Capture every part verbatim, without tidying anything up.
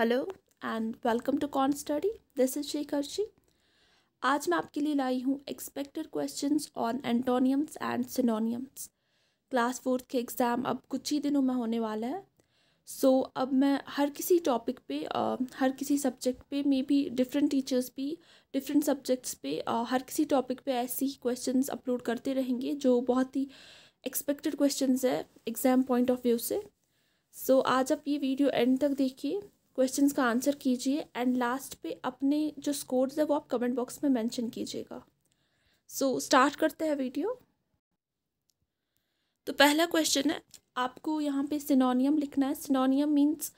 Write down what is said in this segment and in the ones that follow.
Hello and welcome to cone study. This is Sheikh Arshi. आज मैं आपके लिए लाई हूँ expected questions on antonyms and synonyms. Class fourth के एग्ज़ाम अब कुछ ही दिनों में होने वाला है. सो so, अब मैं हर किसी टॉपिक पे हर किसी सब्जेक्ट पे मे भी डिफरेंट टीचर्स भी डिफरेंट सब्जेक्ट्स पे हर किसी टॉपिक पे ऐसे ही क्वेश्चंस अपलोड करते रहेंगे जो बहुत ही एक्सपेक्टेड क्वेश्चंस है एग्ज़ाम पॉइंट ऑफ व्यू से. सो so, आज आप ये वीडियो एंड तक देखिए, क्वेश्चंस का आंसर कीजिए एंड लास्ट पे अपने जो स्कोर्स है वो आप कमेंट बॉक्स में मेंशन कीजिएगा. सो so, स्टार्ट करते हैं वीडियो. तो पहला क्वेश्चन है, आपको यहाँ पे सिनोनियम लिखना है. Synonym means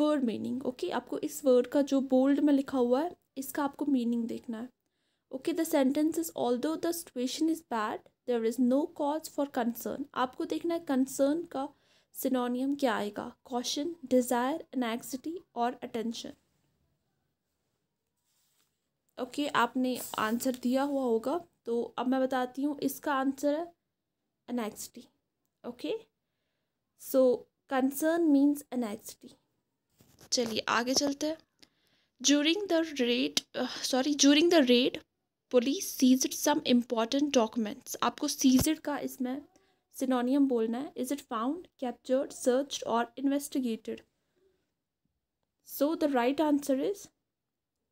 word meaning. Okay, आपको इस वर्ड का जो बोल्ड में लिखा हुआ है इसका आपको मीनिंग देखना है. Okay, the sentence is although the situation is bad there is no cause for concern. आपको देखना है कंसर्न का सिनोनियम क्या आएगा. कॉशन, डिज़ायर, एंग्जायटी और अटेंशन. ओके okay, आपने आंसर दिया हुआ होगा तो अब मैं बताती हूँ. इसका आंसर है anxiety. Okay, so concern means anxiety. चलिए आगे चलते हैं. During the raid sorry during the raid police seized some important documents. आपको सीज्ड का इसमें सिनोनियम बोलना है. Is it found, captured, searched और investigated. So the right answer is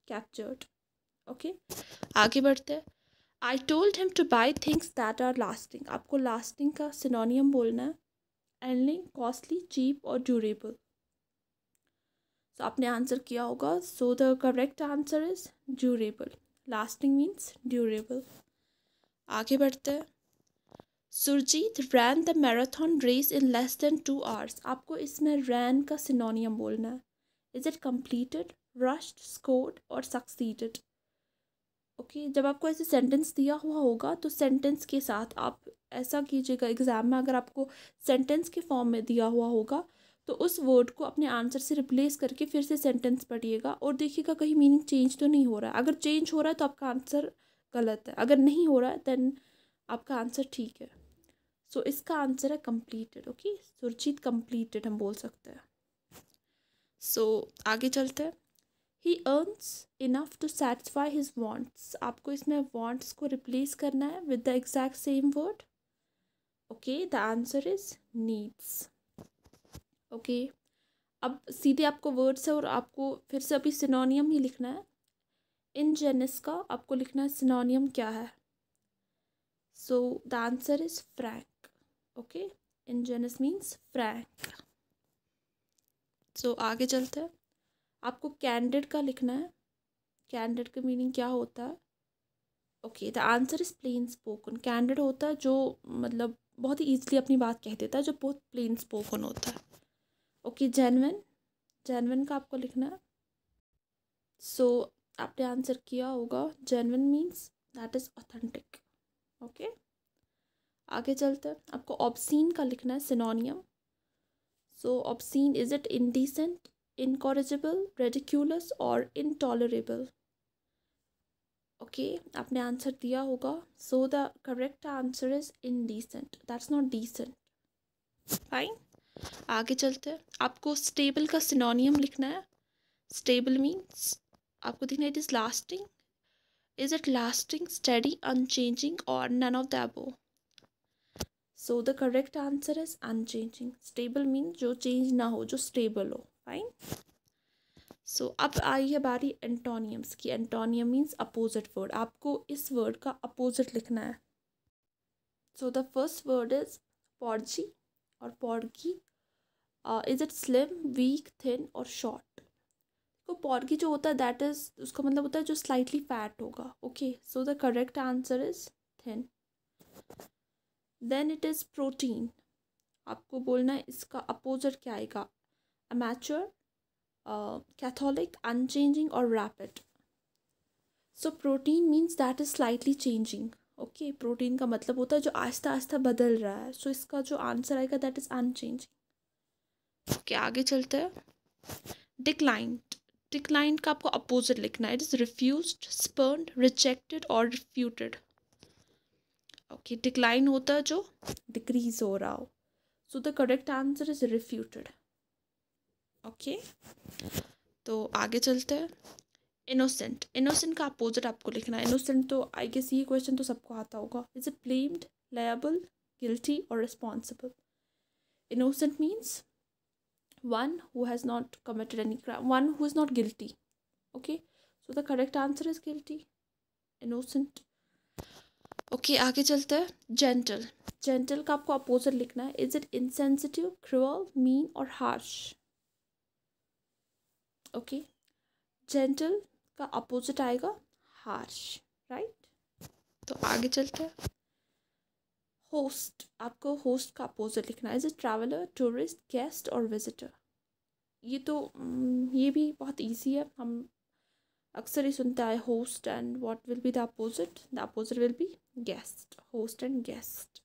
captured. Okay, आगे बढ़ते हैं. I told him to buy things that are lasting. आपको लास्टिंग का सिनोनियम बोलना है. एंडलिंग, कॉस्टली, चीप और ड्यूरेबल. सो आपने आंसर किया होगा. So the correct answer is durable. Lasting means durable. आगे बढ़ते हैं. Surjit ran the marathon race in less than two hours. आपको इसमें रैन का सिनोनियम बोलना है. Is it completed, rushed, scored और सक्सीडेड. ओके, जब आपको ऐसे सेंटेंस दिया हुआ होगा तो सेंटेंस के साथ आप ऐसा कीजिएगा. एग्ज़ाम में अगर आपको सेंटेंस के फॉर्म में दिया हुआ होगा तो उस वर्ड को अपने आंसर से रिप्लेस करके फिर से सेंटेंस पढ़िएगा और देखिएगा कहीं मीनिंग चेंज तो नहीं हो रहा है. अगर चेंज हो रहा है तो आपका आंसर गलत है, अगर नहीं हो रहा है देन आपका आंसर ठीक है. सो so, इसका आंसर है कंप्लीटेड. ओके, सुरजीत कंप्लीटेड हम बोल सकते हैं. सो so, आगे चलते हैं. He earns enough to satisfy his wants. आपको इसमें वांट्स को रिप्लेस करना है with the exact same word. Okay, the answer is needs. Okay, अब सीधे आपको वर्ड्स है और आपको फिर से अभी सिनोनियम ही लिखना है. इन जेनिस का आपको लिखना है सिनोनियम क्या है. So the answer is frank. Okay, ingenuous means frank. So आगे चलते हैं. आपको कैंडिड का लिखना है. कैंडिड का मीनिंग क्या होता है. Okay, the answer is plain spoken. Candid होता है जो मतलब बहुत ही ईजिली अपनी बात कह देता है, जो बहुत प्लेन स्पोकन होता है. ओके, जेन्युइन जेन्युइन का आपको लिखना है. सो so, आपने आंसर किया होगा. Genuine means that is authentic. Okay okay. आगे चलते हैं. आपको ऑब्सीन का लिखना है synonym. So obscene, is it indecent, incorrigible, ridiculous और इनटॉलरेबल. ओके, आपने आंसर दिया होगा. So the correct answer is indecent. That's not decent. Fine, आगे चलते हैं. आपको स्टेबल का सिनोनियम लिखना है. स्टेबल मीन्स आपको देखना है it is lasting. Is it lasting, steady, unchanging or none of the above? So the correct answer is unchanging. Stable means जो change ना हो, जो stable हो. Fine. So अब आई है बारी antonyms की. Antonyms means opposite word. आपको इस word का opposite लिखना है. So the first word is porgy और porgy. Uh, is it slim, weak, thin और short? तो पॉर्गी जो होता है दैट इज़ उसका मतलब होता है जो स्लाइटली फैट होगा. Okay, so the correct answer is thin. Then it is protean. आपको बोलना है इसका अपोजिट क्या आएगा. अमेच्योर, कैथोलिक, अनचेंजिंग और rapid. So protean means that is slightly changing. Okay, protean का मतलब होता है जो आहिस्ता आहिस्ता बदल रहा है. सो so, इसका जो आंसर आएगा दैट इज़ अनचेंजिंग. ओके, आगे चलते हैं. डिक्लाइंड डिक्लाइंड का आपको अपोजिट लिखना है. It is refused, spurned, rejected और रिफ्यूटेड. ओके, डिक्लाइन होता है जो डिक्रीज हो रहा हो. So the correct answer is refuted. Okay, तो आगे चलते हैं। इनोसेंट, इनोसेंट का अपोजिट आपको लिखना है। इनोसेंट तो आई गेस ये क्वेश्चन तो सबको आता होगा। Is it blamed, liable, guilty और responsible. Innocent means one who has not committed any crime, one who is not guilty. Okay, so the correct answer is guilty, innocent. Okay, आगे चलते हैं। Gentle, gentle का आपको opposite लिखना है। Is it insensitive, cruel, mean और harsh. Okay, gentle का opposite आएगा हार्श, राइट। तो आगे चलते हैं। होस्ट, आपको होस्ट का अपोजिट लिखना है। Is it traveller, tourist, guest और विजिटर। ये तो ये भी बहुत इजी है, हम अक्सर ही सुनता है host and what will be the opposite, the opposite will be guest, host and guest.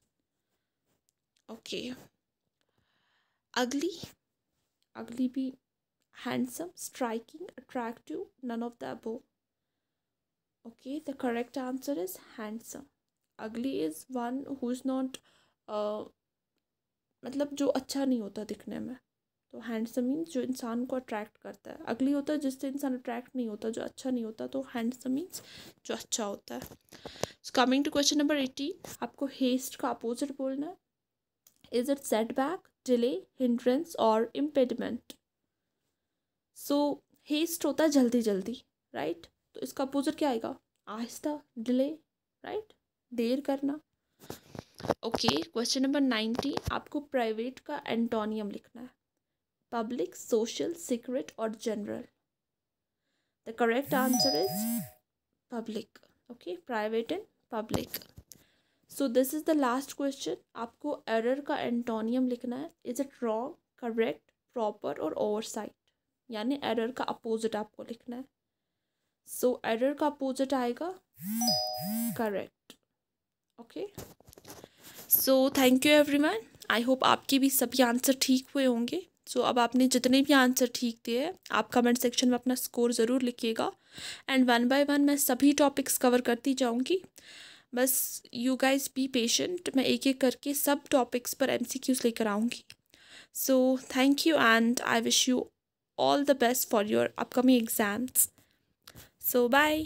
Okay, ugly, ugly भी handsome, striking, attractive, none of the above. Okay, the correct answer is handsome. Ugly is one who is not, मतलब जो अच्छा नहीं होता दिखने में, तो handsome means जो इंसान को अट्रैक्ट करता है। अगली होता है जिससे इंसान अट्रैक्ट नहीं होता, जो अच्छा नहीं होता, तो हैंडसम मीन्स जो अच्छा होता है। Coming to question number eighteen, आपको हेस्ट का अपोजिट बोलना है। Is it setback, delay, hindrance और इम्पेडिमेंट। सो हेस्ट होता है जल्दी जल्दी, राइट right? तो इसका अपोजिट क्या आएगा, आहिस्ता, डिले, राइट right? देर करना। ओके, क्वेश्चन नंबर नाइनटीन, आपको प्राइवेट का एंटोनियम लिखना है। पब्लिक, सोशल, सीक्रेट और general. The correct answer is public. Okay, private and public. So this is the last question, आपको एरर का एंटोनियम लिखना है। Is it wrong, correct, proper और ओवरसाइट, यानी एरर का अपोजिट आपको लिखना है। सो so, एरर का अपोजिट आएगा correct. Okay, so thank you everyone, I hope आपके भी सभी आंसर ठीक हुए होंगे। सो so, अब आपने जितने भी आंसर ठीक दिए, आप कमेंट सेक्शन में अपना स्कोर ज़रूर लिखिएगा, एंड वन बाय वन मैं सभी टॉपिक्स कवर करती जाऊंगी। बस यू गाइज बी पेशेंट, मैं एक एक करके सब टॉपिक्स पर एमसीक्यूज लेकर आऊँगी। So thank you and I wish you all the best for your upcoming exams. So bye.